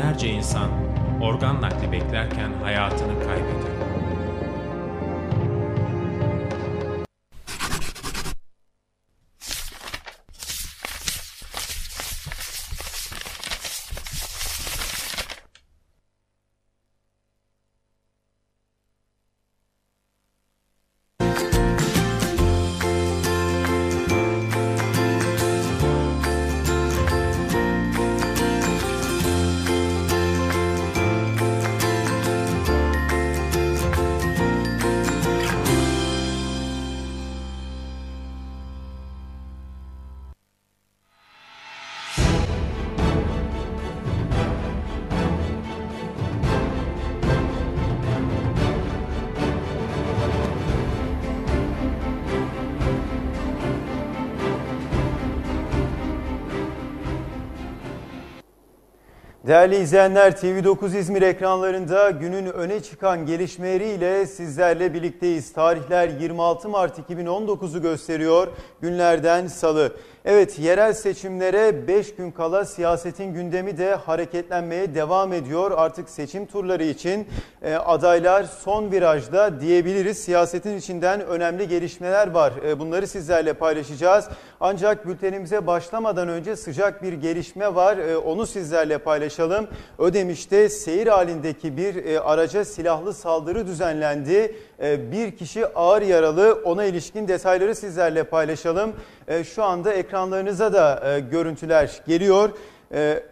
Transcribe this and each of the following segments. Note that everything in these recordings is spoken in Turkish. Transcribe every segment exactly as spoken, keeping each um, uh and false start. binlerce insan organ nakli beklerken hayatını kaybediyor. Değerli izleyenler, T V dokuz İzmir ekranlarında günün öne çıkan gelişmeleriyle sizlerle birlikteyiz. Tarihler yirmi altı Mart iki bin on dokuzu gösteriyor, günlerden salı. Evet, yerel seçimlere beş gün kala siyasetin gündemi de hareketlenmeye devam ediyor. Artık seçim turları için adaylar son virajda diyebiliriz. Siyasetin içinden önemli gelişmeler var. Bunları sizlerle paylaşacağız. Ancak bültenimize başlamadan önce sıcak bir gelişme var. Onu sizlerle paylaşacağız. Ödemiş'te seyir halindeki bir araca silahlı saldırı düzenlendi. Bir kişi ağır yaralı. Ona ilişkin detayları sizlerle paylaşalım. Şu anda ekranlarınıza da görüntüler geliyor.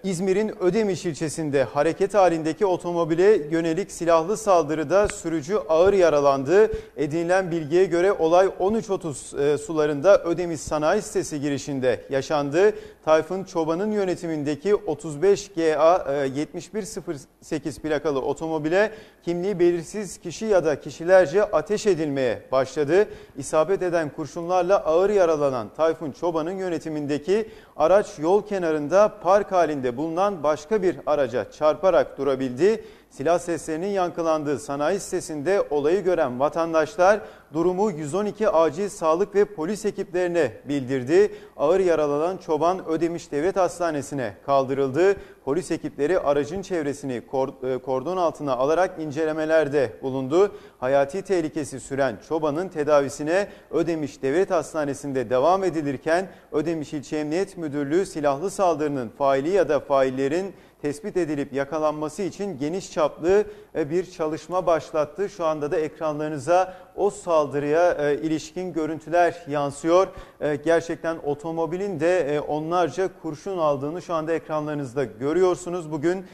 İzmir'in Ödemiş ilçesinde hareket halindeki otomobile yönelik silahlı saldırıda sürücü ağır yaralandı. Edinilen bilgiye göre olay on üç otuz sularında Ödemiş Sanayi Sitesi girişinde yaşandı. Tayfun Çoban'ın yönetimindeki otuz beş G A yetmiş bir sıfır sekiz plakalı otomobile kimliği belirsiz kişi ya da kişilerce ateş edilmeye başladı. İsabet eden kurşunlarla ağır yaralanan Tayfun Çoban'ın yönetimindeki araç yol kenarında park halinde bulunan başka bir araca çarparak durabildi. Silah seslerinin yankılandığı sanayi sitesinde olayı gören vatandaşlar durumu yüz on iki acil sağlık ve polis ekiplerine bildirdi. Ağır yaralanan Çoban Ödemiş Devlet Hastanesi'ne kaldırıldı. Polis ekipleri aracın çevresini kordon altına alarak incelemelerde bulundu. Hayati tehlikesi süren Çoban'ın tedavisine Ödemiş Devlet Hastanesi'nde devam edilirken Ödemiş İlçe Emniyet Müdürlüğü silahlı saldırının faili ya da faillerin tespit edilip yakalanması için geniş çaplı bir çalışma başlattı. Şu anda da ekranlarınıza o saldırıya ilişkin görüntüler yansıyor. Gerçekten otomobilin de onlarca kurşun aldığını şu anda ekranlarınızda görüyorsunuz. Bugün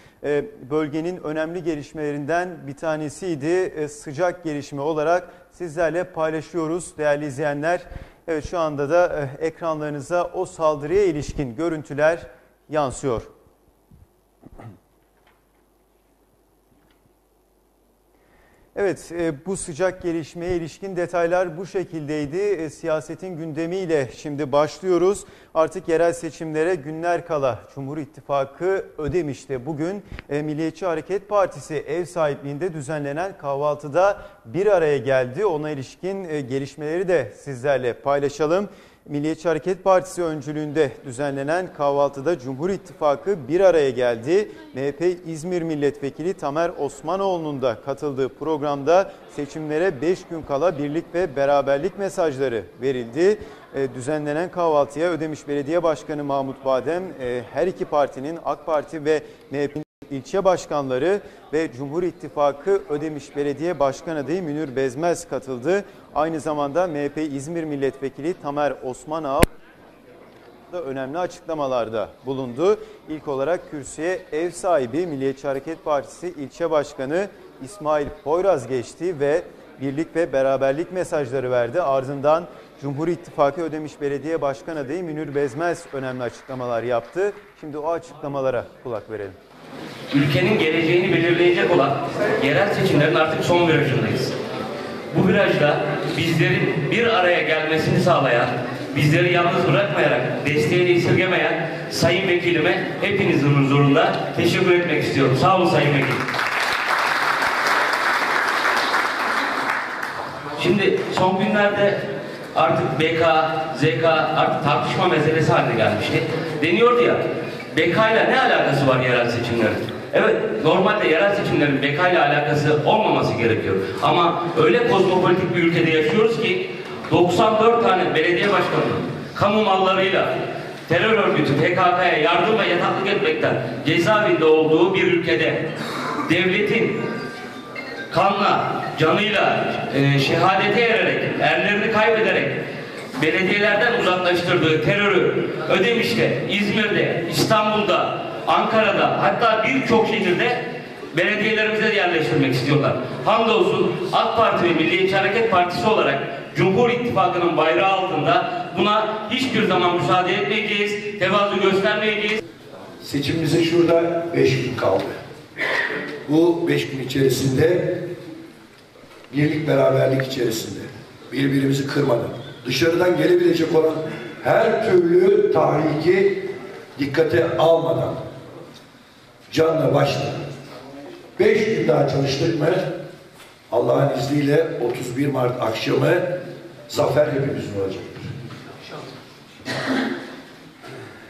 bölgenin önemli gelişmelerinden bir tanesiydi. Sıcak gelişme olarak sizlerle paylaşıyoruz değerli izleyenler. Evet, şu anda da ekranlarınıza o saldırıya ilişkin görüntüler yansıyor. Evet, bu sıcak gelişmeye ilişkin detaylar bu şekildeydi. Siyasetin gündemiyle şimdi başlıyoruz. Artık yerel seçimlere günler kala Cumhur İttifakı Ödemiş'te bugün Milliyetçi Hareket Partisi ev sahipliğinde düzenlenen kahvaltıda bir araya geldi. Ona ilişkin gelişmeleri de sizlerle paylaşalım. Milliyetçi Hareket Partisi öncülüğünde düzenlenen kahvaltıda Cumhur İttifakı bir araya geldi. M H P İzmir Milletvekili Tamer Osmanoğlu'nun da katıldığı programda seçimlere beş gün kala birlik ve beraberlik mesajları verildi. Düzenlenen kahvaltıya Ödemiş Belediye Başkanı Mahmut Badem, her iki partinin AK Parti ve M H P'nin ilçe başkanları ve Cumhur İttifakı Ödemiş Belediye Başkan adayı Münir Bezmez katıldı. Aynı zamanda M H P İzmir Milletvekili Tamer Osman Ağa da önemli açıklamalarda bulundu. İlk olarak kürsüye ev sahibi Milliyetçi Hareket Partisi ilçe başkanı İsmail Poyraz geçti ve birlik ve beraberlik mesajları verdi. Ardından Cumhur İttifakı Ödemiş Belediye Başkan adayı Münir Bezmez önemli açıklamalar yaptı. Şimdi o açıklamalara kulak verelim. Ülkenin geleceğini belirleyecek olan yerel seçimlerin artık son virajındayız. Bu virajda bizlerin bir araya gelmesini sağlayan, bizleri yalnız bırakmayarak desteğini esirgemeyen Sayın Vekilime hepinizin huzurunda teşekkür etmek istiyorum. Sağ olun Sayın Vekil. Şimdi son günlerde artık B K, Z K artık tartışma meselesi haline gelmişti. Deniyordu ya, B K ile ne alakası var yerel seçimlerin? Evet, normalde yerel seçimlerin bekayla alakası olmaması gerekiyor. Ama öyle kozmopolitik bir ülkede yaşıyoruz ki doksan dört tane belediye başkanı kamu mallarıyla terör örgütü P K K'ya yardım ve yataklık etmekten cezaevinde olduğu bir ülkede devletin kanla, canıyla, e, şehadete ererek, erlerini kaybederek belediyelerden uzaklaştırdığı terörü Ödemiş'te, İzmir'de, İstanbul'da, Ankara'da, hatta birçok şehirde belediyelerimize yerleştirmek istiyorlar. Hamdolsun AK Parti ve Milliyetçi Hareket Partisi olarak Cumhur İttifakı'nın bayrağı altında buna hiçbir zaman müsaade etmeyeceğiz, tevazu göstermeyeceğiz. Seçimimize şurada beş gün kaldı. Bu beş gün içerisinde birlik beraberlik içerisinde birbirimizi kırmadan, dışarıdan gelebilecek olan her türlü tahriki dikkate almadan canla başla beş gün daha çalıştık mı Allah'ın izniyle otuz bir Mart akşamı zafer hepimizin olacaktır.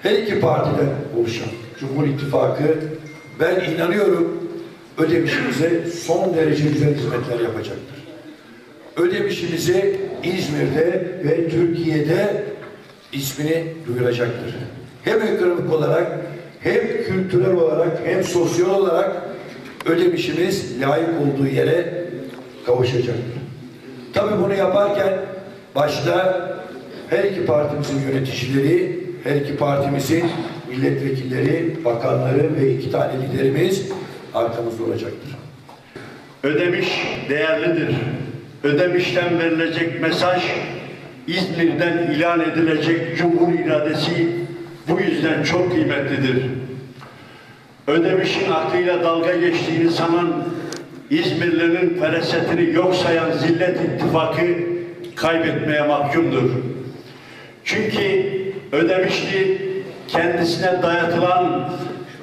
Her iki partiden oluşan Cumhur İttifakı, ben inanıyorum, Ödemiş'imize son derece güzel hizmetler yapacaktır. Ödemiş'imizi İzmir'de ve Türkiye'de ismini duyuracaktır. Hem ekonomik olarak, hem kültürel olarak, hem sosyal olarak Ödemiş'imiz layık olduğu yere kavuşacaktır. Tabii bunu yaparken başta her iki partimizin yöneticileri, her iki partimizin milletvekilleri, bakanları ve iki tane liderimiz arkamızda olacaktır. Ödemiş değerlidir. Ödemiş'ten verilecek mesaj, İzmir'den ilan edilecek Cumhur iradesi bu yüzden çok kıymetlidir. Ödemiş'in aklıyla dalga geçtiğini sanan, İzmirlilerin ferasetini yok sayan zillet ittifakı kaybetmeye mahkumdur. Çünkü Ödemişli kendisine dayatılan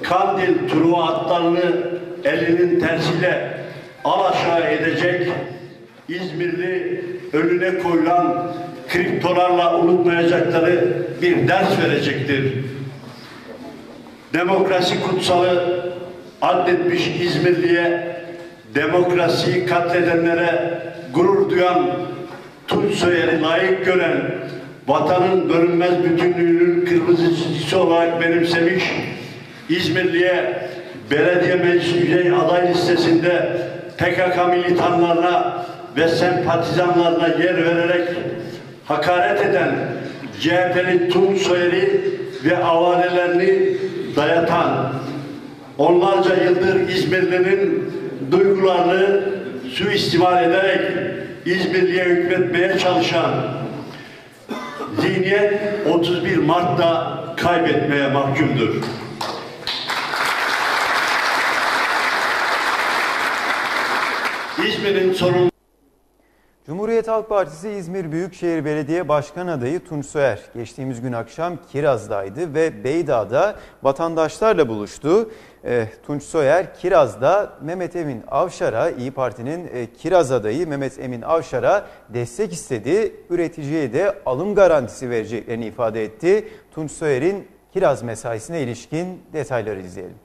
Kandil turu atlarını elinin tersiyle alaşağı edecek, İzmirli önüne koyulan kriptolarla unutmayacakları bir ders verecektir. Demokrasi kutsalı adetmiş İzmirli'ye, demokrasiyi katledenlere gurur duyan, Tunç Soyer'i layık gören, vatanın bölünmez bütünlüğünün kırmızı çizgisi olarak benimsemiş İzmirli'ye belediye meclis üyeliği aday listesinde P K K militanlarına ve sempatizanlarına yer vererek hakaret eden C H P'li Tunç Soyer'i ve avanelerini dayatan, onlarca yıldır İzmirli'nin duygularını suistimal ederek İzmirli'ye hükmetmeye çalışan zihniyet otuz bir Mart'ta kaybetmeye mahkumdur. İzmir'in sorun... Cumhuriyet Halk Partisi İzmir Büyükşehir Belediye Başkan adayı Tunç Soyer geçtiğimiz gün akşam Kiraz'daydı ve Beydağ'da vatandaşlarla buluştu. E, Tunç Soyer Kiraz'da Mehmet Emin Avşar'a, İyi Parti'nin e, Kiraz adayı Mehmet Emin Avşar'a destek istedi. Üreticiye de alım garantisi vereceklerini ifade etti. Tunç Soyer'in Kiraz mesaisine ilişkin detayları izleyelim.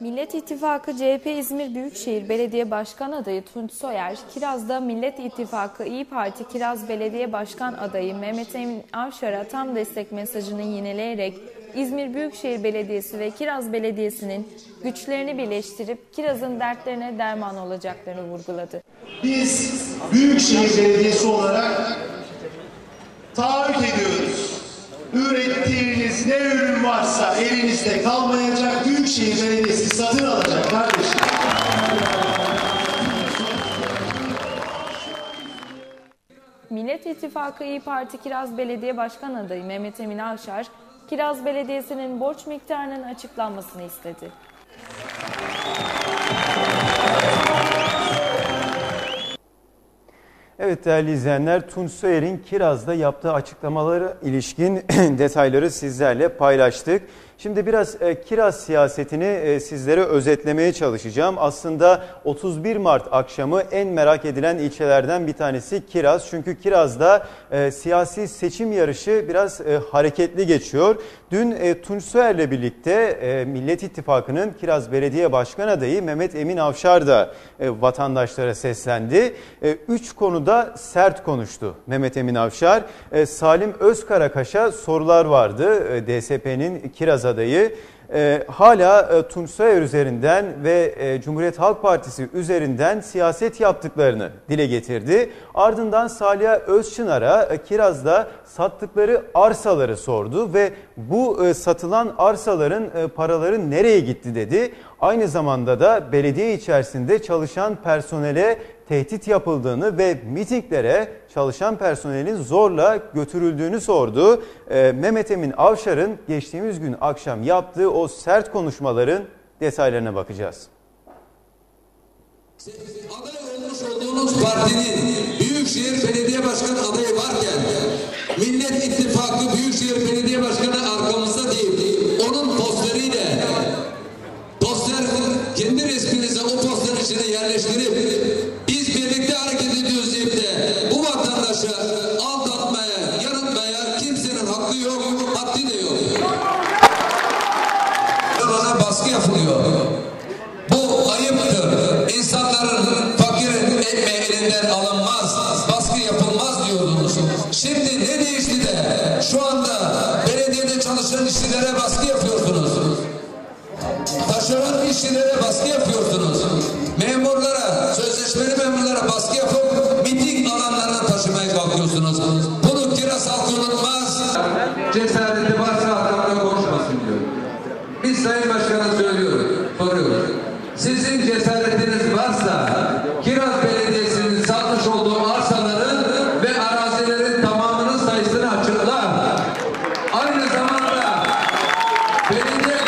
Millet İttifakı C H P İzmir Büyükşehir Belediye Başkan adayı Tunç Soyer, Kiraz'da Millet İttifakı İyi Parti Kiraz Belediye Başkan adayı Mehmet Emin Avşar'a tam destek mesajını yineleyerek İzmir Büyükşehir Belediyesi ve Kiraz Belediyesi'nin güçlerini birleştirip Kiraz'ın dertlerine derman olacaklarını vurguladı. Biz Büyükşehir Belediyesi olarak taahhüt ediyoruz. Ürettiğiniz ne ürün varsa elinizde kalmayacak, Büyükşehir Belediyesi satın alacak kardeşim. Millet İttifakı İYİ Parti Kiraz Belediye Başkan adayı Mehmet Emin Avşar, Kiraz Belediyesi'nin borç miktarının açıklanmasını istedi. Evet değerli izleyenler, Tunç Soyer'in Kiraz'da yaptığı açıklamalara ilişkin detayları sizlerle paylaştık. Şimdi biraz e, kiraz siyasetini e, sizlere özetlemeye çalışacağım. Aslında otuz bir Mart akşamı en merak edilen ilçelerden bir tanesi Kiraz. Çünkü Kiraz'da e, siyasi seçim yarışı biraz e, hareketli geçiyor. Dün e, Tunç Soyer'le birlikte e, Millet İttifakı'nın Kiraz Belediye Başkan adayı Mehmet Emin Avşar da e, vatandaşlara seslendi. E, üç konuda sert konuştu Mehmet Emin Avşar. E, Salim Özkarakaş'a sorular vardı. E, D S P'nin Kiraz adayı. E, hala e, Tunç Soyer üzerinden ve e, Cumhuriyet Halk Partisi üzerinden siyaset yaptıklarını dile getirdi. Ardından Saliha Özçınar'a e, Kiraz'da sattıkları arsaları sordu ve bu e, satılan arsaların e, paraları nereye gitti dedi. Aynı zamanda da belediye içerisinde çalışan personele tehdit yapıldığını ve mitinglere çalışan personelin zorla götürüldüğünü sordu. E, Mehmet Emin Avşar'ın geçtiğimiz gün akşam yaptığı o sert konuşmaların detaylarına bakacağız. Aday olmuş olduğunuz partinin Büyükşehir Belediye Başkanı adayı varken Millet İttifakı Büyükşehir Belediye Başkanı arkamızda değil, onun posteriyle poster kendi resminize o posterin içine yerleştirip aldatmaya, yanıltmaya kimsenin hakkı yok, haddi de yok. Bana baskı yapılıyor. Bu ayıptır. İnsanların fakir ekmeği elinden alınmaz, baskı yapılmaz diyordunuz. Şimdi ne değişti de şu anda belediyede çalışan işçilere baskı yapıyorsunuz. Taşeron işçilere baskı yapıyorsunuz. Memurlara, sözleşmeli memurlara baskı yapıp miting alanlarına taşımaya kalkıyorsunuz. Bunu Kiraz halkı unutmaz. Cesareti varsa arkamda konuşmasın diyor. Biz Sayın Başkan'a söylüyoruz, soruyoruz. Sizin cesaretiniz varsa Kiraz Belediyesi'nin satmış olduğu arsaları ve arazilerin tamamının sayısını açıkla. Aynı zamanda belediye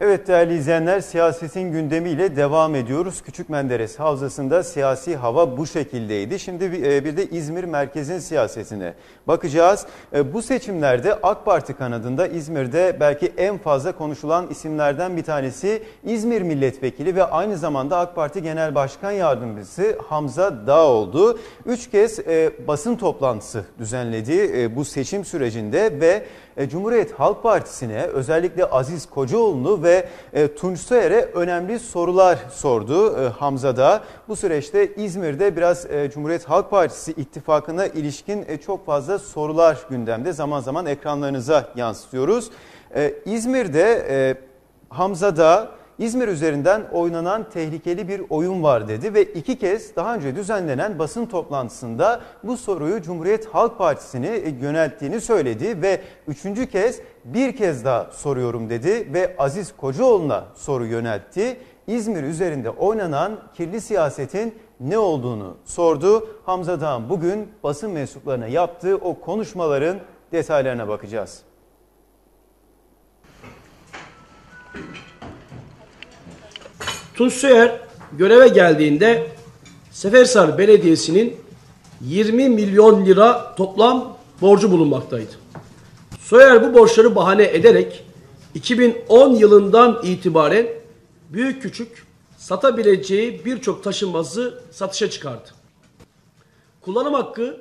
Evet değerli izleyenler, siyasetin gündemiyle devam ediyoruz. Küçükmenderes Havzası'nda siyasi hava bu şekildeydi. Şimdi bir de İzmir merkezin siyasetine bakacağız. Bu seçimlerde AK Parti kanadında İzmir'de belki en fazla konuşulan isimlerden bir tanesi İzmir Milletvekili ve aynı zamanda AK Parti Genel Başkan Yardımcısı Hamza Dağ oldu. Üç kez basın toplantısı düzenledi bu seçim sürecinde ve Cumhuriyet Halk Partisi'ne özellikle Aziz Kocaoğlu'nu ve Tunç Soyer'e önemli sorular sordu Hamza Dağ. Bu süreçte İzmir'de biraz Cumhuriyet Halk Partisi ittifakına ilişkin çok fazla sorular gündemde. Zaman zaman ekranlarınıza yansıtıyoruz. İzmir'de Hamza Dağ, İzmir üzerinden oynanan tehlikeli bir oyun var dedi ve iki kez daha önce düzenlenen basın toplantısında bu soruyu Cumhuriyet Halk Partisi'ne yönelttiğini söyledi ve üçüncü kez bir kez daha soruyorum dedi ve Aziz Kocaoğlu'na soru yöneltti. İzmir üzerinde oynanan kirli siyasetin ne olduğunu sordu. Hamza Dağ'ın bugün basın mensuplarına yaptığı o konuşmaların detaylarına bakacağız. Tunç Soyer göreve geldiğinde Seferisar Belediyesi'nin yirmi milyon lira toplam borcu bulunmaktaydı. Soyer bu borçları bahane ederek iki bin on yılından itibaren büyük küçük satabileceği birçok taşınmazı satışa çıkardı. Kullanım hakkı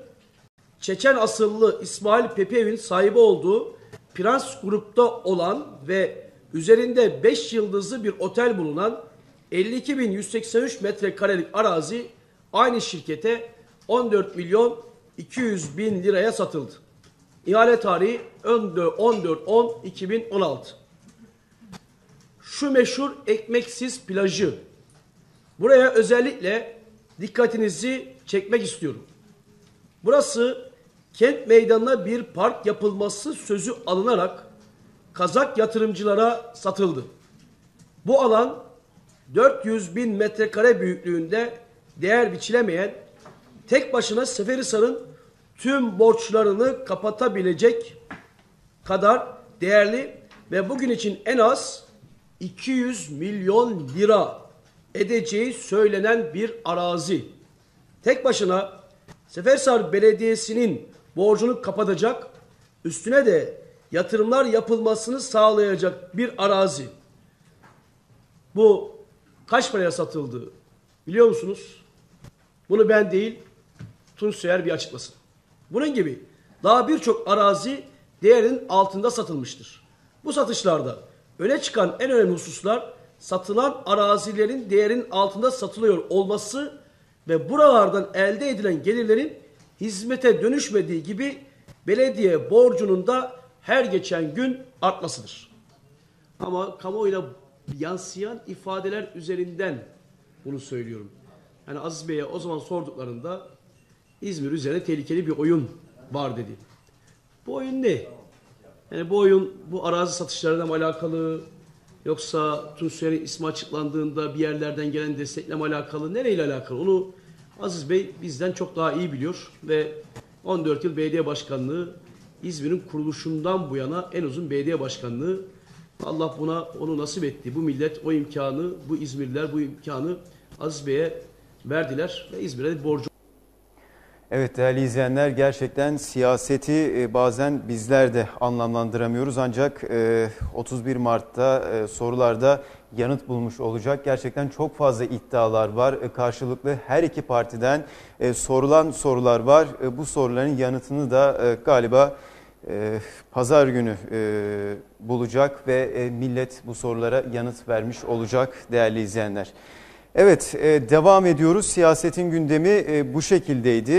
Çeçen asıllı İsmail Pepev'in sahibi olduğu Prens Grup'ta olan ve üzerinde beş yıldızlı bir otel bulunan elli iki bin yüz seksen üç metrekarelik arazi aynı şirkete on dört milyon iki yüz bin liraya satıldı. İhale tarihi on dört on iki bin on altı. Şu meşhur ekmeksiz plajı. Buraya özellikle dikkatinizi çekmek istiyorum. Burası kent meydanına bir park yapılması sözü alınarak Kazak yatırımcılara satıldı. Bu alan dört yüz bin metrekare büyüklüğünde değer biçilemeyen, tek başına Seferisar'ın tüm borçlarını kapatabilecek kadar değerli ve bugün için en az iki yüz milyon lira edeceği söylenen bir arazi. Tek başına Seferisar Belediyesi'nin borcunu kapatacak, üstüne de yatırımlar yapılmasını sağlayacak bir arazi. Bu kaç paraya satıldı biliyor musunuz? Bunu ben değil, Tunç Soyer bir açıklasın. Bunun gibi daha birçok arazi değerinin altında satılmıştır. Bu satışlarda öne çıkan en önemli hususlar satılan arazilerin değerinin altında satılıyor olması ve buralardan elde edilen gelirlerin hizmete dönüşmediği gibi belediye borcunun da her geçen gün artmasıdır. Ama kamuoyuna yansıyan ifadeler üzerinden bunu söylüyorum. Yani Aziz Bey'e o zaman sorduklarında İzmir üzerine tehlikeli bir oyun var dedi. Bu oyun ne? Yani bu oyun bu arazi satışlarıyla mı alakalı, yoksa Tunç Soyer'in ismi açıklandığında bir yerlerden gelen destekle mi alakalı, nereyle alakalı? Onu Aziz Bey bizden çok daha iyi biliyor ve on dört yıl belediye başkanlığı, İzmir'in kuruluşundan bu yana en uzun belediye başkanlığı. Allah buna onu nasip etti. Bu millet o imkanı, bu İzmirliler bu imkanı Aziz Bey'e verdiler ve İzmir'e borcu. Evet değerli izleyenler, gerçekten siyaseti bazen bizler de anlamlandıramıyoruz ancak otuz bir Mart'ta sorularda yanıt bulmuş olacak. Gerçekten çok fazla iddialar var. Karşılıklı her iki partiden sorulan sorular var. Bu soruların yanıtını da galiba pazar günü bulacak ve millet bu sorulara yanıt vermiş olacak değerli izleyenler. Evet, devam ediyoruz. Siyasetin gündemi bu şekildeydi.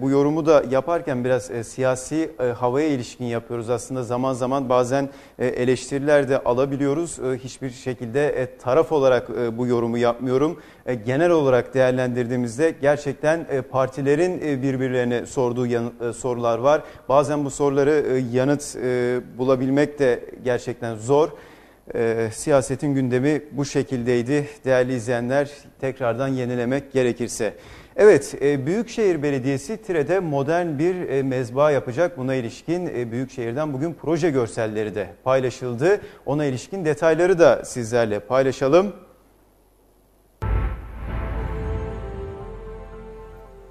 Bu yorumu da yaparken biraz siyasi havaya ilişkin yapıyoruz. Aslında zaman zaman bazen eleştiriler de alabiliyoruz. Hiçbir şekilde taraf olarak bu yorumu yapmıyorum. Genel olarak değerlendirdiğimizde gerçekten partilerin birbirlerine sorduğu sorular var. Bazen bu soruları yanıt bulabilmek de gerçekten zor. E, siyasetin gündemi bu şekildeydi değerli izleyenler, tekrardan yenilemek gerekirse. Evet, e, Büyükşehir Belediyesi Tire'de modern bir e, mezba yapacak. Buna ilişkin e, Büyükşehir'den bugün proje görselleri de paylaşıldı. Ona ilişkin detayları da sizlerle paylaşalım.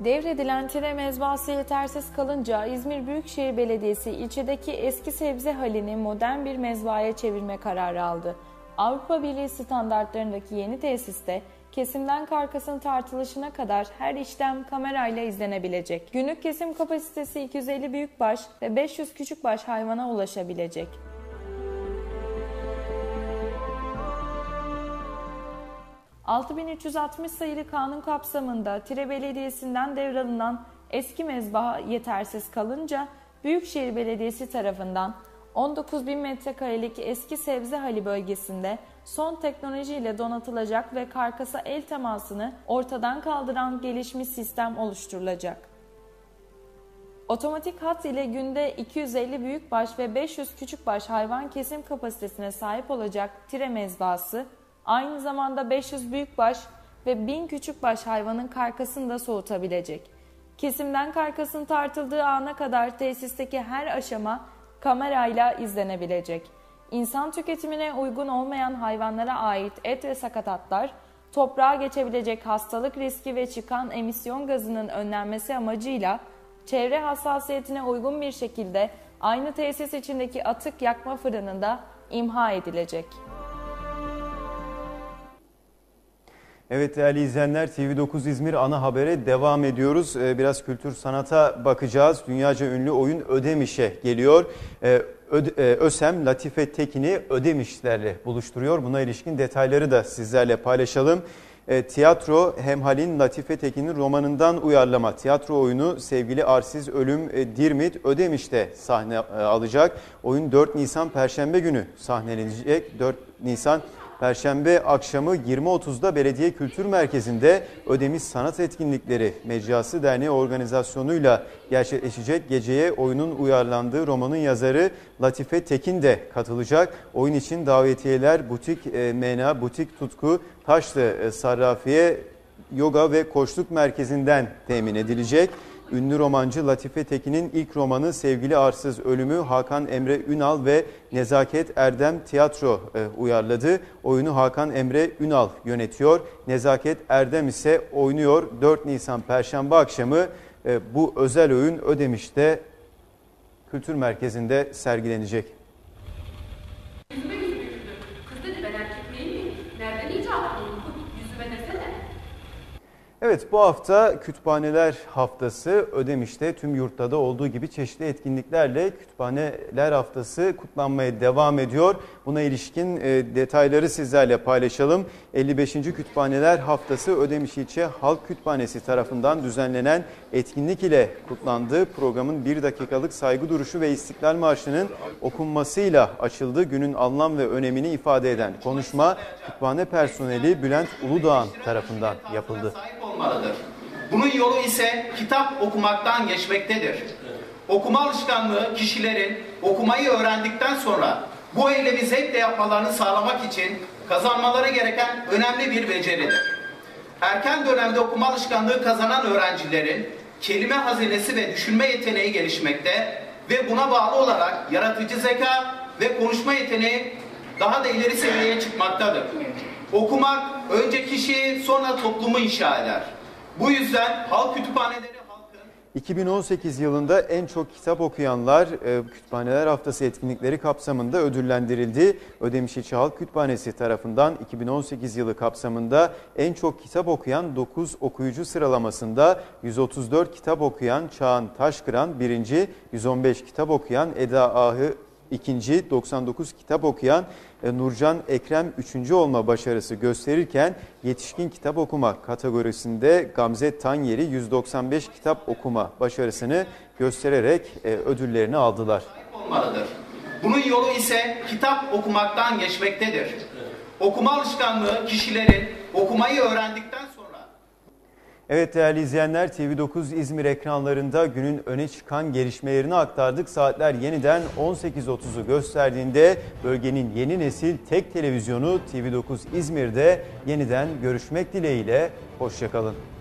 Devredilen Tire mezbası yetersiz kalınca İzmir Büyükşehir Belediyesi ilçedeki eski sebze halini modern bir mezbaya çevirme kararı aldı. Avrupa Birliği standartlarındaki yeni tesiste kesimden karkasın tartılışına kadar her işlem kamerayla izlenebilecek. Günlük kesim kapasitesi iki yüz elli büyükbaş ve beş yüz küçükbaş hayvana ulaşabilecek. altı bin üç yüz altmış sayılı kanun kapsamında Tire Belediyesi'nden devralınan eski mezbaha yetersiz kalınca Büyükşehir Belediyesi tarafından on dokuz bin metrekarelik eski sebze hali bölgesinde son teknolojiyle donatılacak ve karkasa el temasını ortadan kaldıran gelişmiş sistem oluşturulacak. Otomatik hat ile günde iki yüz elli büyükbaş ve beş yüz küçükbaş hayvan kesim kapasitesine sahip olacak Tire mezbası, aynı zamanda beş yüz büyükbaş ve bin küçükbaş hayvanın karkasını da soğutabilecek. Kesimden karkasın tartıldığı ana kadar tesisteki her aşama kamerayla izlenebilecek. İnsan tüketimine uygun olmayan hayvanlara ait et ve sakatatlar, toprağa geçebilecek hastalık riski ve çıkan emisyon gazının önlenmesi amacıyla çevre hassasiyetine uygun bir şekilde aynı tesis içindeki atık yakma fırınında imha edilecek. Evet değerli izleyenler, T V dokuz İzmir ana habere devam ediyoruz. Biraz kültür sanata bakacağız. Dünyaca ünlü oyun Ödemiş'e geliyor. ÖSEM Latife Tekin'i Ödemişlerle buluşturuyor. Buna ilişkin detayları da sizlerle paylaşalım. Tiyatro Hemhalin Latife Tekin'in romanından uyarlama tiyatro oyunu Sevgili Arsiz Ölüm Dirmit Ödemiş'te sahne alacak. Oyun dört Nisan Perşembe günü sahnelenecek. dört Nisan Perşembe akşamı yirmi otuzda Belediye Kültür Merkezi'nde Ödemiş Sanat Etkinlikleri Meclisi Derneği organizasyonuyla gerçekleşecek. Geceye oyunun uyarlandığı romanın yazarı Latife Tekin de katılacak. Oyun için davetiyeler Butik e, Mena, Butik Tutku, Taşlı e, Sarrafiye, Yoga ve Koçluk Merkezi'nden temin edilecek. Ünlü romancı Latife Tekin'in ilk romanı Sevgili Arsız Ölümü Hakan Emre Ünal ve Nezaket Erdem tiyatro uyarladı. Oyunu Hakan Emre Ünal yönetiyor. Nezaket Erdem ise oynuyor. dört Nisan Perşembe akşamı bu özel oyun Ödemiş'te Kültür Merkezi'nde sergilenecek. Evet, bu hafta Kütüphaneler Haftası Ödemiş'te tüm yurtta da olduğu gibi çeşitli etkinliklerle Kütüphaneler Haftası kutlanmaya devam ediyor. Buna ilişkin detayları sizlerle paylaşalım. elli beşinci Kütüphaneler Haftası Ödemiş İlçe Halk Kütüphanesi tarafından düzenlenen etkinlik ile kutlandı. Programın bir dakikalık saygı duruşu ve İstiklal Marşı'nın okunmasıyla açıldı. Günün anlam ve önemini ifade eden konuşma kütüphane personeli Bülent Uludağan tarafından yapıldı. Olmalıdır. Bunun yolu ise kitap okumaktan geçmektedir. Okuma alışkanlığı kişilerin okumayı öğrendikten sonra bu eylemi zevkle yapmalarını sağlamak için kazanmaları gereken önemli bir beceridir. Erken dönemde okuma alışkanlığı kazanan öğrencilerin kelime hazinesi ve düşünme yeteneği gelişmekte ve buna bağlı olarak yaratıcı zeka ve konuşma yeteneği daha da ileri seviyeye çıkmaktadır. Okumak önce kişiyi sonra toplumu inşa eder. Bu yüzden halk kütüphaneleri halkın... iki bin on sekiz yılında en çok kitap okuyanlar Kütüphaneler Haftası etkinlikleri kapsamında ödüllendirildi. Ödemiş İlçe Halk Kütüphanesi tarafından iki bin on sekiz yılı kapsamında en çok kitap okuyan dokuz okuyucu sıralamasında yüz otuz dört kitap okuyan Çağan Taşkıran birinci, yüz on beş kitap okuyan Eda Ahı İkinci, doksan dokuz kitap okuyan Nurcan Ekrem üçüncü olma başarısı gösterirken yetişkin kitap okuma kategorisinde Gamze Tanyeri yüz doksan beş kitap okuma başarısını göstererek ödüllerini aldılar. Bunun yolu ise kitap okumaktan geçmektedir. Okuma alışkanlığı kişilerin okumayı öğrendikten sonra... Evet değerli izleyenler, T V dokuz İzmir ekranlarında günün öne çıkan gelişmelerini aktardık. Saatler yeniden on sekiz otuz'u gösterdiğinde bölgenin yeni nesil tek televizyonu T V dokuz İzmir'de yeniden görüşmek dileğiyle. Hoşçakalın.